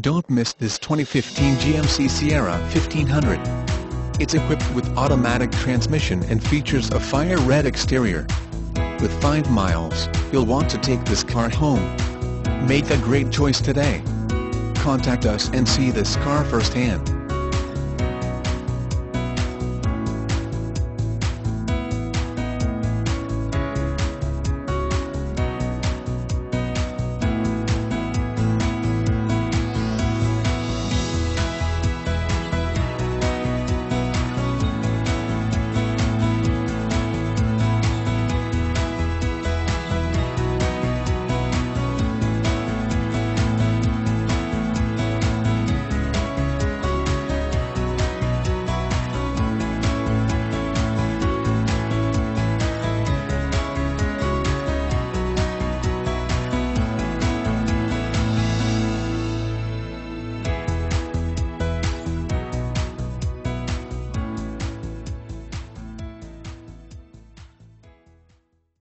Don't miss this 2015 GMC Sierra 1500. It's equipped with automatic transmission and features a fire-red exterior. With 5 miles, you'll want to take this car home. Make a great choice today. Contact us and see this car firsthand.